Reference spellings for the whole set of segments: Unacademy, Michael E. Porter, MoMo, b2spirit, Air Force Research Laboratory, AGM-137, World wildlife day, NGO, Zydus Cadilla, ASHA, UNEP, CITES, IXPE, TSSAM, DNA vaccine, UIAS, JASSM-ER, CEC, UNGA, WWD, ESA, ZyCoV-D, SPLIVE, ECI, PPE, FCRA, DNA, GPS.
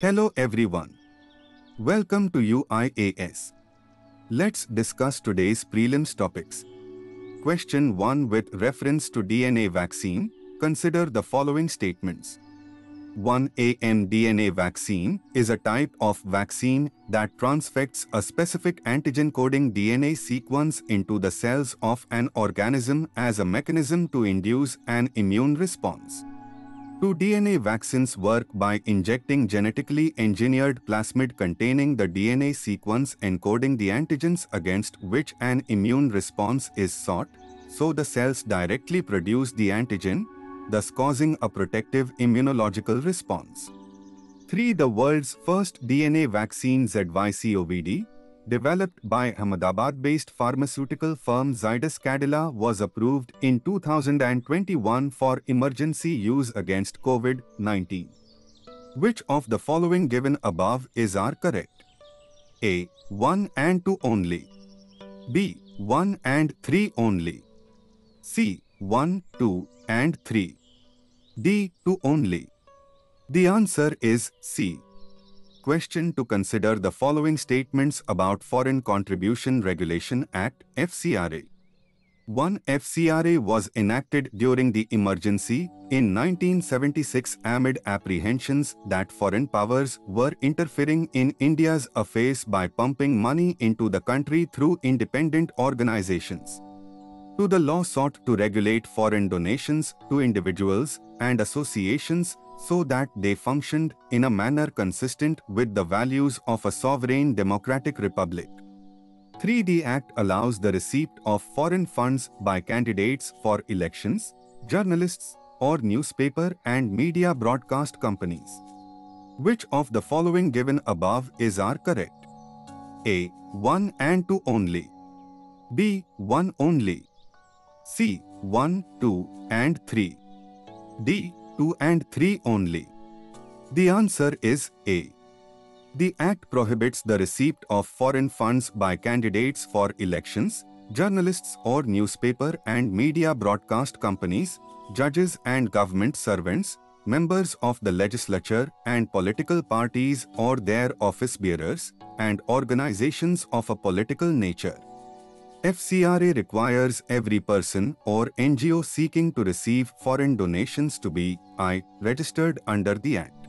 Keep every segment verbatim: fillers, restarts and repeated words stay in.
Hello everyone. Welcome to U I A S. Let's discuss today's prelims topics. Question one. With reference to D N A vaccine, consider the following statements. one. A mDNA vaccine is a type of vaccine that transfects a specific antigen-coding D N A sequence into the cells of an organism as a mechanism to induce an immune response. two. D N A vaccines work by injecting genetically engineered plasmid containing the D N A sequence encoding the antigens against which an immune response is sought, so the cells directly produce the antigen, thus causing a protective immunological response. three. The world's first D N A vaccine ZyCoV-D, developed by Ahmedabad-based pharmaceutical firm Zydus Cadilla, was approved in two thousand twenty-one for emergency use against COVID nineteen. Which of the following given above is are correct? A. one and two only. B. one and three only. C. one, two and three. D. two only. The answer is C. Question to consider the following statements about Foreign Contribution Regulation Act, F C R A. one. F C R A was enacted during the emergency in nineteen seventy-six amid apprehensions that foreign powers were interfering in India's affairs by pumping money into the country through independent organizations. two. The law sought to regulate foreign donations to individuals and associations so that they functioned in a manner consistent with the values of a sovereign democratic republic. three. The Act allows the receipt of foreign funds by candidates for elections, journalists, or newspaper and media broadcast companies. Which of the following given above is are correct? A. one and two only. B. one only. C. one, two and three. D. two and three only. The answer is A. The Act prohibits the receipt of foreign funds by candidates for elections, journalists or newspaper and media broadcast companies, judges and government servants, members of the legislature and political parties or their office bearers, and organizations of a political nature. F C R A requires every person or N G O seeking to receive foreign donations to be I. registered under the Act.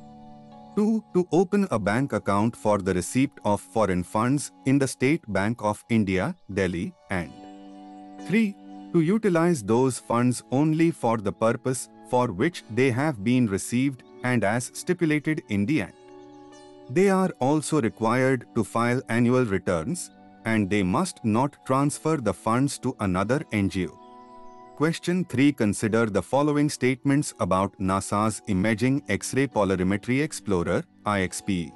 two. To open a bank account for the receipt of foreign funds in the State Bank of India, Delhi, and three. To utilize those funds only for the purpose for which they have been received and as stipulated in the Act. They are also required to file annual returns, and they must not transfer the funds to another N G O. Question three. Consider the following statements about NASA's Imaging X-ray Polarimetry Explorer, I X P E.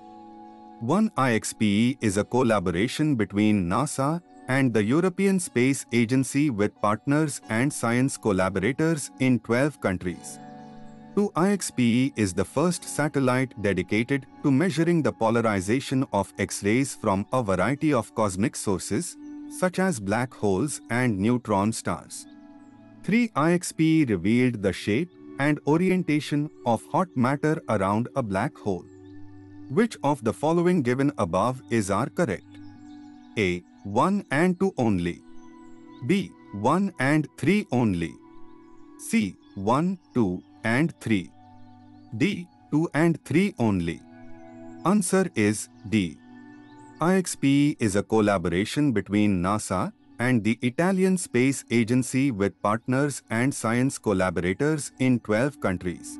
one. I X P E is a collaboration between NASA and the European Space Agency with partners and science collaborators in twelve countries. two. I X P E is the first satellite dedicated to measuring the polarization of X-rays from a variety of cosmic sources, such as black holes and neutron stars. three. I X P E revealed the shape and orientation of hot matter around a black hole. Which of the following given above is are correct? A. one and two only. B. one and three only. C. one, two and three. D. two and three only. Answer is D. I X P E is a collaboration between NASA and the Italian Space Agency with partners and science collaborators in twelve countries.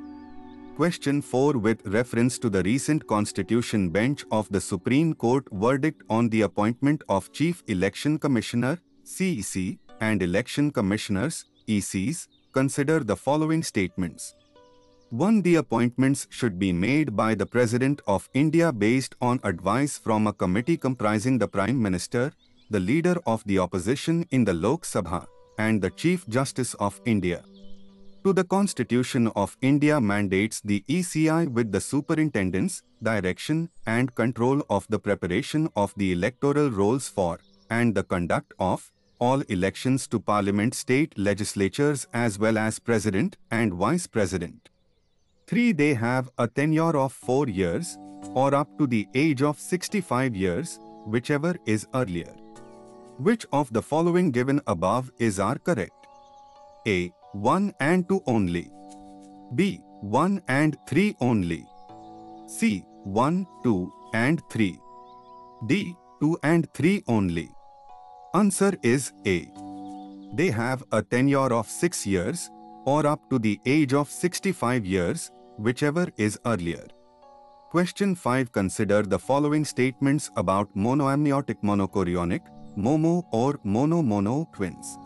Question four. With reference to the recent Constitution Bench of the Supreme Court verdict on the appointment of Chief Election Commissioner, C E C, and Election Commissioners, E Cs, consider the following statements. one. The appointments should be made by the President of India based on advice from a committee comprising the Prime Minister, the Leader of the Opposition in the Lok Sabha, and the Chief Justice of India. two. The Constitution of India mandates the E C I with the superintendence, direction, and control of the preparation of the electoral rolls for, and the conduct of, all elections to Parliament, state legislatures as well as President and Vice President. three. They have a tenure of four years or up to the age of sixty-five years, whichever is earlier. Which of the following given above is are correct? A. one and two only. B. one and three only. C. one, two and three. D. two and three only. Answer is A. They have a tenure of six years or up to the age of sixty-five years, whichever is earlier. Question five. Consider the following statements about monoamniotic, monochorionic, MoMo or mono-mono twins.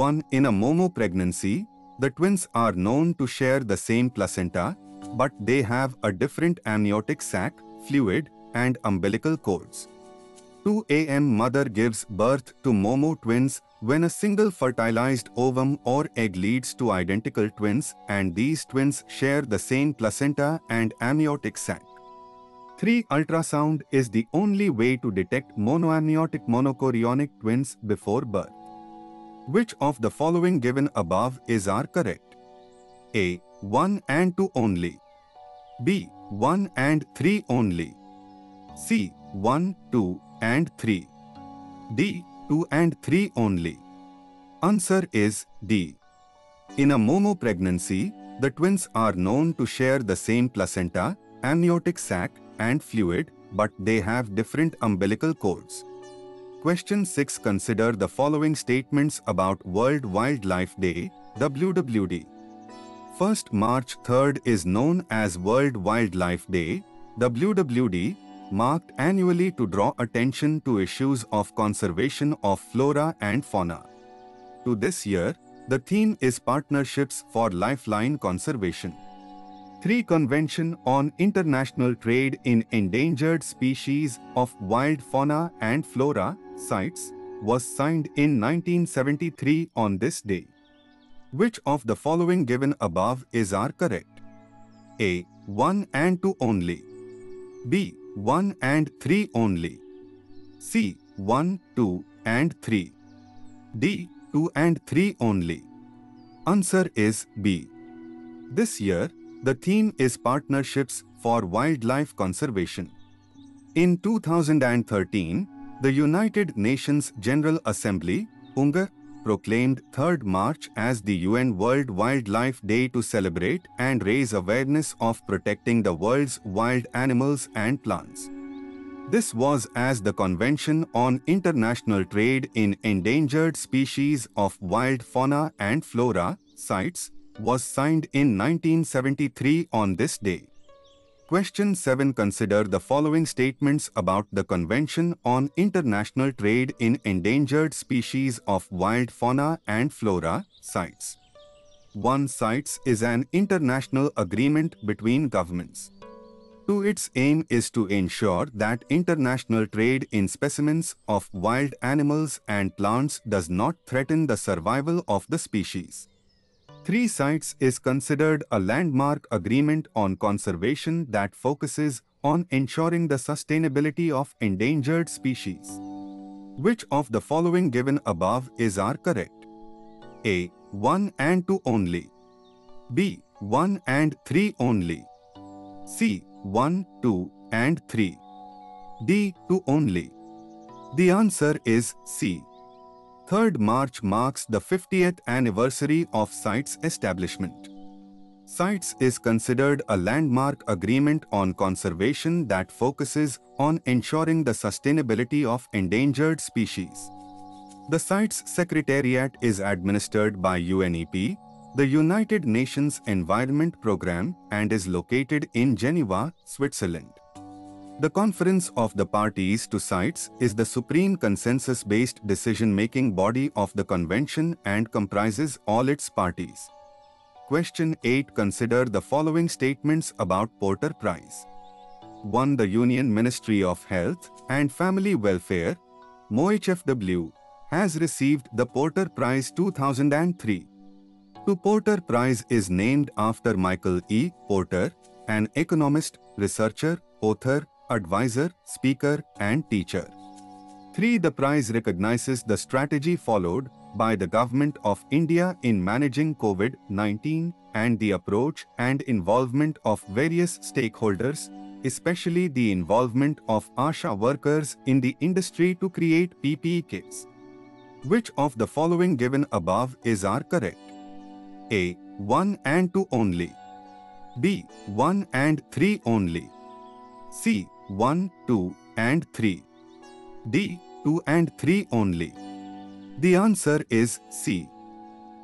one. In a MoMo pregnancy, the twins are known to share the same placenta, but they have a different amniotic sac, fluid, and umbilical cords. two A M Mother gives birth to MoMo twins when a single fertilized ovum or egg leads to identical twins, and these twins share the same placenta and amniotic sac. three. Ultrasound is the only way to detect monoamniotic, monochorionic twins before birth. Which of the following given above is are correct? A. one and two only. B. one and three only. C. one, two and three. D. two and three only. Answer is D. In a MoMo pregnancy, the twins are known to share the same placenta, amniotic sac, and fluid, but they have different umbilical cords. Question six. Consider the following statements about World Wildlife Day, W W D. first March third is known as World Wildlife Day, W W D, marked annually to draw attention to issues of conservation of flora and fauna. To this year, the theme is Partnerships for Lifeline Conservation. three. Convention on International Trade in Endangered Species of Wild Fauna and Flora, CITES, was signed in nineteen seventy-three on this day. Which of the following given above is are correct? A. one and two only. B. one and three only. C. one, two and three. D. two and three only. Answer is B. This year, the theme is Partnerships for Wildlife Conservation. In two thousand thirteen, the United Nations General Assembly, UNGA, proclaimed third March as the U N World Wildlife Day to celebrate and raise awareness of protecting the world's wild animals and plants. This was as the Convention on International Trade in Endangered Species of Wild Fauna and Flora, CITES, was signed in nineteen seventy-three on this day. Question seven. Consider the following statements about the Convention on International Trade in Endangered Species of Wild Fauna and Flora, CITES. one. CITES is an international agreement between governments. two. Its aim is to ensure that international trade in specimens of wild animals and plants does not threaten the survival of the species. three. CITES is considered a landmark agreement on conservation that focuses on ensuring the sustainability of endangered species. Which of the following given above is are correct? A. one and two only. B. one and three only. C. one, two and three. D. two only. The answer is C. third March marks the fiftieth anniversary of CITES' establishment. CITES is considered a landmark agreement on conservation that focuses on ensuring the sustainability of endangered species. The CITES Secretariat is administered by UNEP, the United Nations Environment Programme, and is located in Geneva, Switzerland. The Conference of the Parties to CITES is the supreme consensus-based decision-making body of the Convention and comprises all its parties. Question eight. Consider the following statements about Porter Prize. one. The Union Ministry of Health and Family Welfare, MoHFW, has received the Porter Prize two thousand three. The Porter Prize is named after Michael E. Porter, an economist, researcher, author, advisor, speaker, and teacher. three. The prize recognizes the strategy followed by the Government of India in managing COVID nineteen and the approach and involvement of various stakeholders, especially the involvement of ASHA workers in the industry to create P P E kits. Which of the following given above is are correct? A. one and two only. B. one and three only. C. one, two and three. D. two and three only. The answer is C.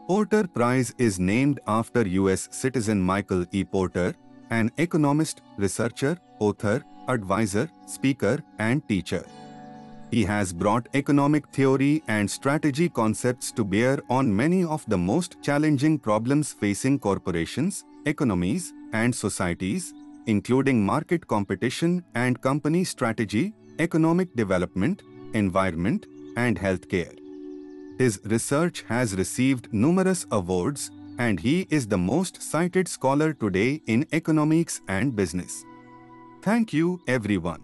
Porter Prize is named after U S citizen Michael E. Porter, an economist, researcher, author, advisor, speaker, and teacher. He has brought economic theory and strategy concepts to bear on many of the most challenging problems facing corporations, economies, and societies, including market competition and company strategy, economic development, environment, and healthcare. His research has received numerous awards, and he is the most cited scholar today in economics and business. Thank you, everyone.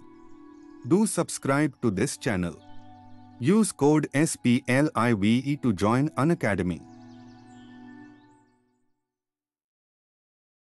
Do subscribe to this channel. Use code S P L I V E to join Unacademy.